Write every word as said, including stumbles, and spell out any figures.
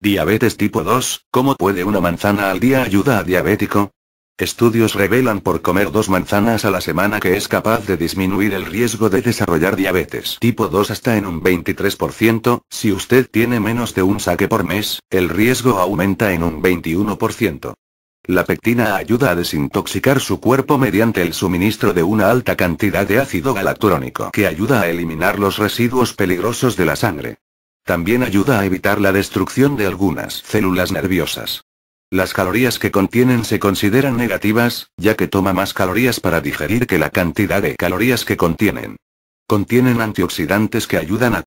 Diabetes tipo dos, ¿cómo puede una manzana al día ayudar a diabético? Estudios revelan por comer dos manzanas a la semana que es capaz de disminuir el riesgo de desarrollar diabetes tipo dos hasta en un veintitrés por ciento, si usted tiene menos de un saque por mes, el riesgo aumenta en un veintiuno por ciento. La pectina ayuda a desintoxicar su cuerpo mediante el suministro de una alta cantidad de ácido galacturónico que ayuda a eliminar los residuos peligrosos de la sangre. También ayuda a evitar la destrucción de algunas células nerviosas. Las calorías que contienen se consideran negativas, ya que toma más calorías para digerir que la cantidad de calorías que contienen. Contienen antioxidantes que ayudan a